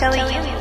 telling you.